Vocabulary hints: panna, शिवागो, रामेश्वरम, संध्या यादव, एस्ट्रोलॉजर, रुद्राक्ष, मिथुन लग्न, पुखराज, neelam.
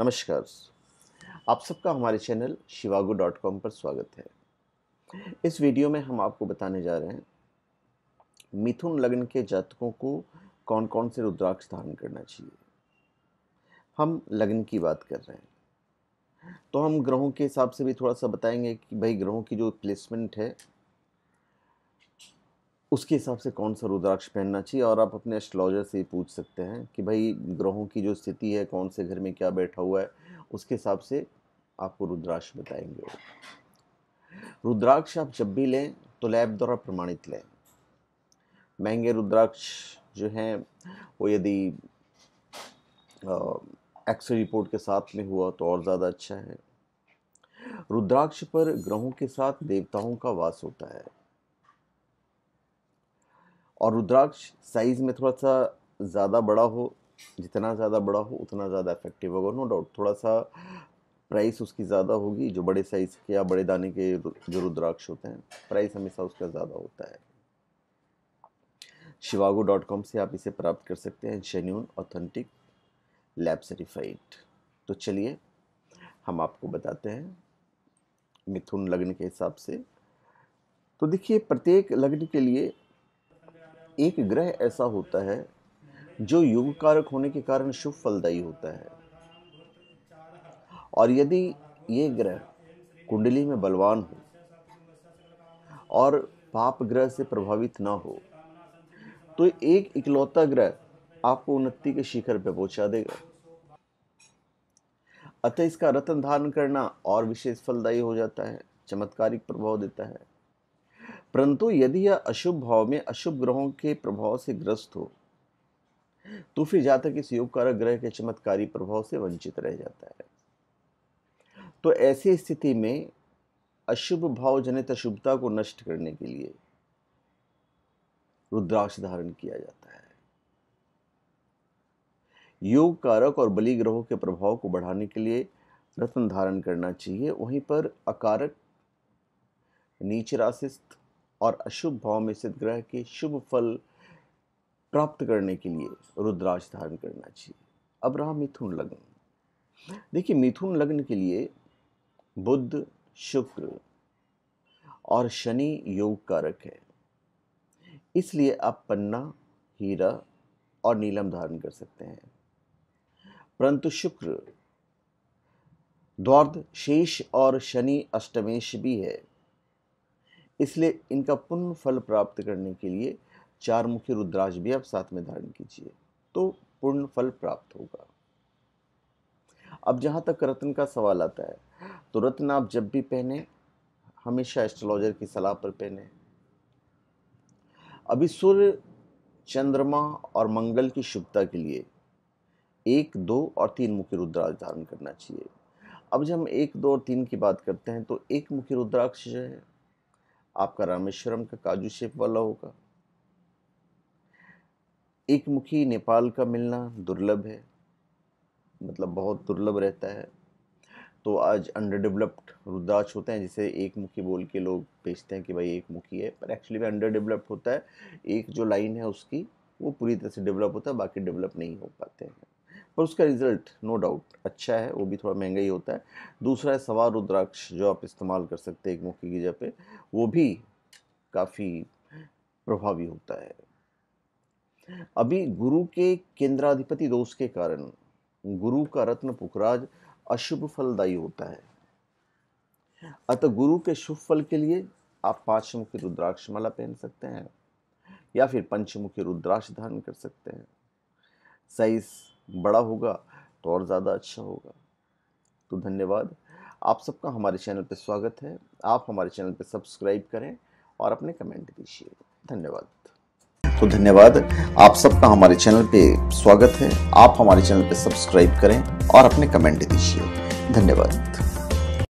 नमस्कार, आप सबका हमारे चैनल शिवागो.com पर स्वागत है। इस वीडियो में हम आपको बताने जा रहे हैं मिथुन लग्न के जातकों को कौन कौन से रुद्राक्ष धारण करना चाहिए। हम लग्न की बात कर रहे हैं तो हम ग्रहों के हिसाब से भी थोड़ा सा बताएंगे कि भाई ग्रहों की जो प्लेसमेंट है उसके हिसाब से कौन सा रुद्राक्ष पहनना चाहिए। और आप अपने एस्ट्रोलॉजर से पूछ सकते हैं कि भाई ग्रहों की जो स्थिति है, कौन से घर में क्या बैठा हुआ है, उसके हिसाब से आपको रुद्राक्ष बताएंगे। रुद्राक्ष आप जब भी लें तो लैब द्वारा प्रमाणित लें। महंगे रुद्राक्ष जो हैं वो यदि एक्सरे रिपोर्ट के साथ में हुआ तो और ज़्यादा अच्छा है। रुद्राक्ष पर ग्रहों के साथ देवताओं का वास होता है और रुद्राक्ष साइज़ में थोड़ा सा ज़्यादा बड़ा हो, जितना ज़्यादा बड़ा हो उतना ज़्यादा इफेक्टिव होगा, नो डाउट। थोड़ा सा प्राइस उसकी ज़्यादा होगी। जो बड़े साइज़ के या बड़े दाने के जो रुद्राक्ष होते हैं, प्राइस हमेशा उसका ज़्यादा होता है। शिवागो.com से आप इसे प्राप्त कर सकते हैं, जेन्युइन, ऑथेंटिक, लैब सर्टिफाइड। तो चलिए हम आपको बताते हैं मिथुन लग्न के हिसाब से। तो देखिए, प्रत्येक लग्न के लिए एक ग्रह ऐसा होता है जो योग कारक होने के कारण शुभ फलदायी होता है, और यदि ये ग्रह कुंडली में बलवान हो और पाप ग्रह से प्रभावित ना हो तो एक इकलौता ग्रह आपको उन्नति के शिखर पर पहुंचा देगा। अतः इसका रत्न धारण करना और विशेष फलदायी हो जाता है, चमत्कारिक प्रभाव देता है। परंतु यदि यह अशुभ भाव में अशुभ ग्रहों के प्रभाव से ग्रस्त हो तो फिर जातक इस योग कारक ग्रह के चमत्कारी प्रभाव से वंचित रह जाता है। तो ऐसी स्थिति में अशुभ भाव जनित अशुभता को नष्ट करने के लिए रुद्राक्ष धारण किया जाता है। योग कारक और बली ग्रहों के प्रभाव को बढ़ाने के लिए रत्न धारण करना चाहिए। वहीं पर अकारक, नीच राशिस्थ और अशुभ भाव में स्थित ग्रह के शुभ फल प्राप्त करने के लिए रुद्राक्ष धारण करना चाहिए। अब रहा मिथुन लग्न। देखिए, मिथुन लग्न के लिए बुध, शुक्र और शनि योग कारक है, इसलिए आप पन्ना, हीरा और नीलम धारण कर सकते हैं। परंतु शुक्र द्वार्ध शेष और शनि अष्टमेश भी है, इसलिए इनका पुण्य फल प्राप्त करने के लिए चार मुखी रुद्राक्ष भी आप साथ में धारण कीजिए तो पुण्य फल प्राप्त होगा। अब जहाँ तक रत्न का सवाल आता है तो रत्न आप जब भी पहने हमेशा एस्ट्रोलॉजर की सलाह पर पहने। अभी सूर्य, चंद्रमा और मंगल की शुभता के लिए 1, 2 और 3 मुखी रुद्राक्ष धारण करना चाहिए। अब जब हम 1, 2 और 3 की बात करते हैं तो 1 मुखी रुद्राक्ष जो है आपका रामेश्वरम का काजू शेप वाला होगा। 1 मुखी नेपाल का मिलना दुर्लभ है, मतलब बहुत दुर्लभ रहता है। तो आज अंडर डेवलप्ड रुद्राक्ष होते हैं जिसे 1 मुखी बोल के लोग बेचते हैं कि भाई 1 मुखी है, पर एक्चुअली में अंडर डेवलप्ड होता है। एक जो लाइन है उसकी वो पूरी तरह से डेवलप होता है, बाकी डेवलप नहीं हो पाते हैं, पर उसका रिजल्ट नो डाउट अच्छा है, वो भी थोड़ा महंगा ही होता है। दूसरा है सवार रुद्राक्ष जो आप इस्तेमाल कर सकते हैं 1 मुखी की जगह पे, वो भी काफ़ी प्रभावी होता है। अभी गुरु के केंद्राधिपति दोष के कारण गुरु का रत्न पुखराज अशुभ फलदायी होता है, अतः गुरु के शुभ फल के लिए आप 5 मुखी रुद्राक्ष माला पहन सकते हैं या फिर 5 मुखी रुद्राक्ष धारण कर सकते हैं। साइज बड़ा होगा तो और ज़्यादा अच्छा होगा। तो धन्यवाद, आप सबका हमारे चैनल पर स्वागत है। आप हमारे चैनल पर सब्सक्राइब करें और अपने कमेंट दीजिए। धन्यवाद। तो धन्यवाद, आप सबका हमारे चैनल पे स्वागत है। आप हमारे चैनल पे सब्सक्राइब करें और अपने कमेंट दीजिए। धन्यवाद।